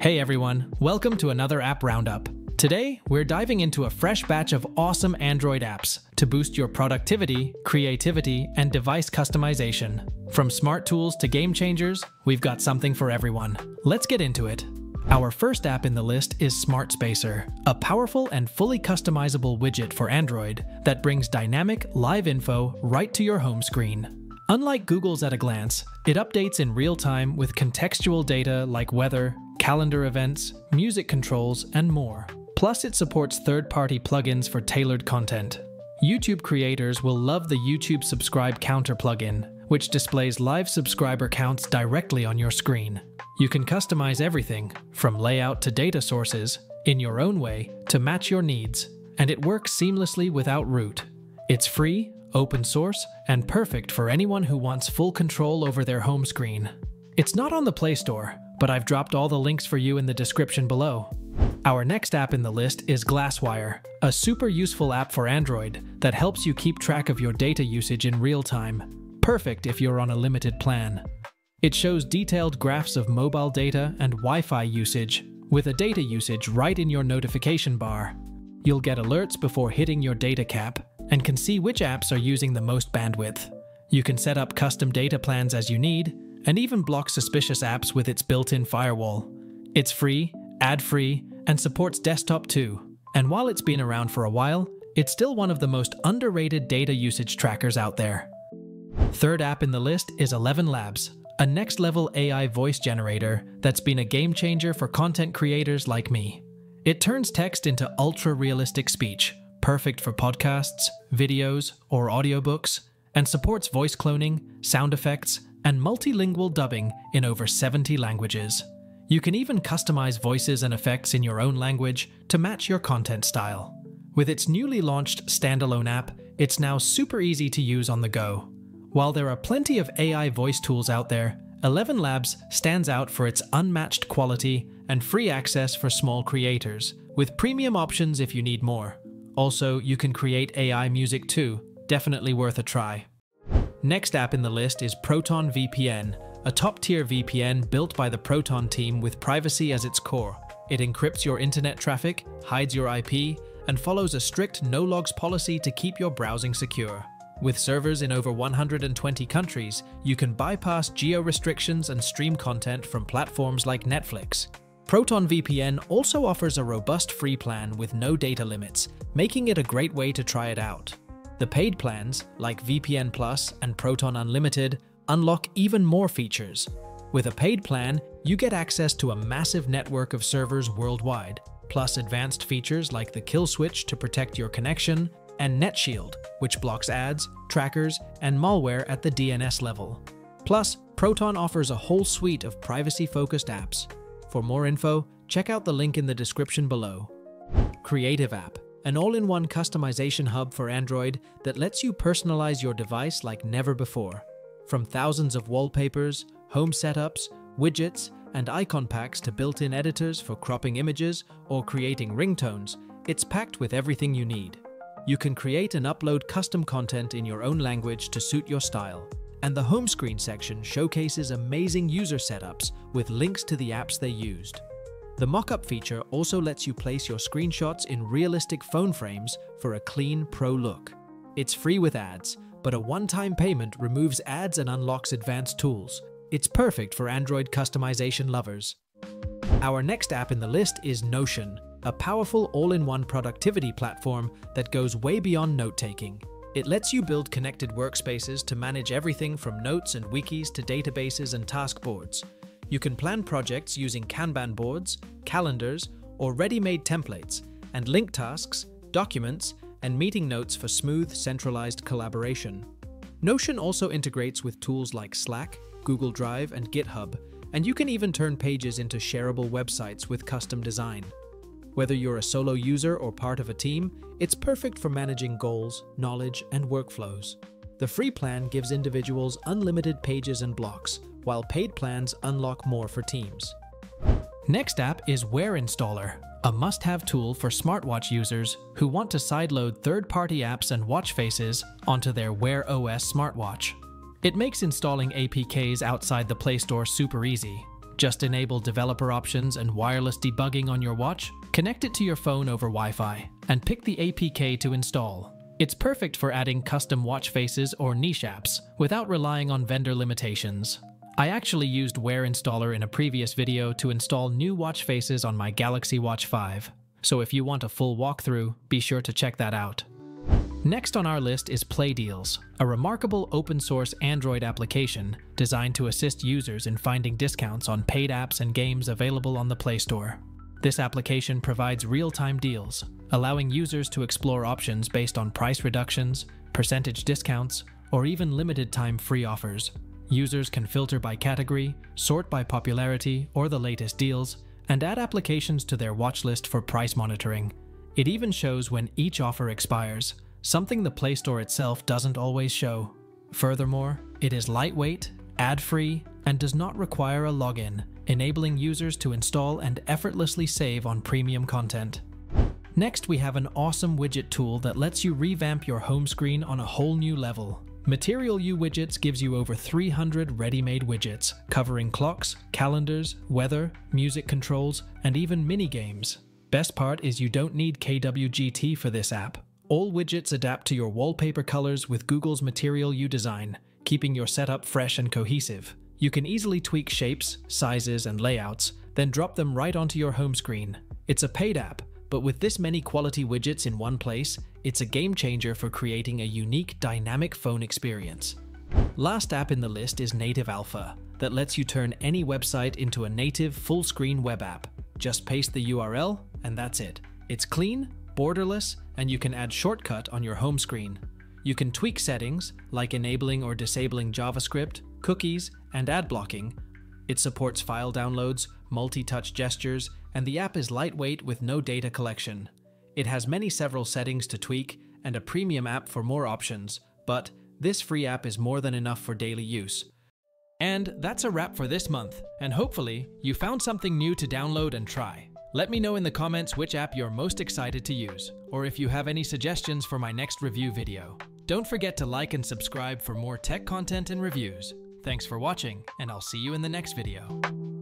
Hey everyone, welcome to another app roundup. Today, we're diving into a fresh batch of awesome Android apps to boost your productivity, creativity, and device customization. From smart tools to game changers, we've got something for everyone. Let's get into it. Our first app in the list is Smartspacer, a powerful and fully customizable widget for Android that brings dynamic, live info right to your home screen. Unlike Google's at a glance, it updates in real time with contextual data like weather, calendar events, music controls, and more. Plus, it supports third-party plugins for tailored content. YouTube creators will love the YouTube Subscribe Counter plugin, which displays live subscriber counts directly on your screen. You can customize everything, from layout to data sources, in your own way to match your needs, and it works seamlessly without root. It's free, open source, and perfect for anyone who wants full control over their home screen. It's not on the Play Store, but I've dropped all the links for you in the description below. Our next app in the list is Glasswire, a super useful app for Android that helps you keep track of your data usage in real time, perfect if you're on a limited plan. It shows detailed graphs of mobile data and Wi-Fi usage, with a data usage right in your notification bar. You'll get alerts before hitting your data cap, and can see which apps are using the most bandwidth. You can set up custom data plans as you need, and even block suspicious apps with its built-in firewall. It's free, ad-free, and supports desktop too. And while it's been around for a while, it's still one of the most underrated data usage trackers out there. Third app in the list is ElevenLabs, a next-level AI voice generator that's been a game-changer for content creators like me. It turns text into ultra-realistic speech, perfect for podcasts, videos, or audiobooks, and supports voice cloning, sound effects, and multilingual dubbing in over 70 languages. You can even customize voices and effects in your own language to match your content style. With its newly launched standalone app, it's now super easy to use on the go. While there are plenty of AI voice tools out there, ElevenLabs stands out for its unmatched quality and free access for small creators, with premium options if you need more. Also, you can create AI music too, definitely worth a try. Next app in the list is Proton VPN, a top-tier VPN built by the Proton team with privacy as its core. It encrypts your internet traffic, hides your IP, and follows a strict no-logs policy to keep your browsing secure. With servers in over 120 countries, you can bypass geo-restrictions and stream content from platforms like Netflix. Proton VPN also offers a robust free plan with no data limits, making it a great way to try it out. The paid plans, like VPN Plus and Proton Unlimited, unlock even more features. With a paid plan, you get access to a massive network of servers worldwide, plus advanced features like the kill switch to protect your connection, and NetShield, which blocks ads, trackers, and malware at the DNS level. Plus, Proton offers a whole suite of privacy-focused apps. For more info, check out the link in the description below. Creative App, an all-in-one customization hub for Android that lets you personalize your device like never before. From thousands of wallpapers, home setups, widgets, and icon packs to built-in editors for cropping images or creating ringtones, it's packed with everything you need. You can create and upload custom content in your own language to suit your style. And the home screen section showcases amazing user setups with links to the apps they used. The mockup feature also lets you place your screenshots in realistic phone frames for a clean pro look. It's free with ads, but a one-time payment removes ads and unlocks advanced tools. It's perfect for Android customization lovers. Our next app in the list is Notion, a powerful all-in-one productivity platform that goes way beyond note-taking. It lets you build connected workspaces to manage everything from notes and wikis to databases and task boards. You can plan projects using Kanban boards, calendars, or ready-made templates, and link tasks, documents, and meeting notes for smooth, centralized collaboration. Notion also integrates with tools like Slack, Google Drive, and GitHub, and you can even turn pages into shareable websites with custom design. Whether you're a solo user or part of a team, it's perfect for managing goals, knowledge, and workflows. The free plan gives individuals unlimited pages and blocks, while paid plans unlock more for teams. Next app is Wear Installer, a must-have tool for smartwatch users who want to sideload third-party apps and watch faces onto their Wear OS smartwatch. It makes installing APKs outside the Play Store super easy. Just enable developer options and wireless debugging on your watch, connect it to your phone over Wi-Fi, and pick the APK to install. It's perfect for adding custom watch faces or niche apps without relying on vendor limitations. I actually used Wear Installer in a previous video to install new watch faces on my Galaxy Watch 5, so if you want a full walkthrough, be sure to check that out. Next on our list is Play Deals, a remarkable open-source Android application designed to assist users in finding discounts on paid apps and games available on the Play Store. This application provides real-time deals, allowing users to explore options based on price reductions, percentage discounts, or even limited-time free offers. Users can filter by category, sort by popularity or the latest deals, and add applications to their watch list for price monitoring. It even shows when each offer expires, something the Play Store itself doesn't always show. Furthermore, it is lightweight, ad-free, and does not require a login, enabling users to install and effortlessly save on premium content. Next, we have an awesome widget tool that lets you revamp your home screen on a whole new level. Material You Widgets gives you over 300 ready-made widgets, covering clocks, calendars, weather, music controls, and even mini-games. Best part is you don't need KWGT for this app. All widgets adapt to your wallpaper colors with Google's Material You design, keeping your setup fresh and cohesive. You can easily tweak shapes, sizes, and layouts, then drop them right onto your home screen. It's a paid app, but with this many quality widgets in one place, it's a game changer for creating a unique, dynamic phone experience. Last app in the list is Native Alpha, that lets you turn any website into a native, full-screen web app. Just paste the URL, and that's it. It's clean, borderless, and you can add shortcut on your home screen. You can tweak settings, like enabling or disabling JavaScript, cookies, and ad blocking. It supports file downloads, multi-touch gestures, and the app is lightweight with no data collection. It has several settings to tweak and a premium app for more options, but this free app is more than enough for daily use. And that's a wrap for this month, and hopefully you found something new to download and try. Let me know in the comments which app you're most excited to use, or if you have any suggestions for my next review video. Don't forget to like and subscribe for more tech content and reviews. Thanks for watching, and I'll see you in the next video.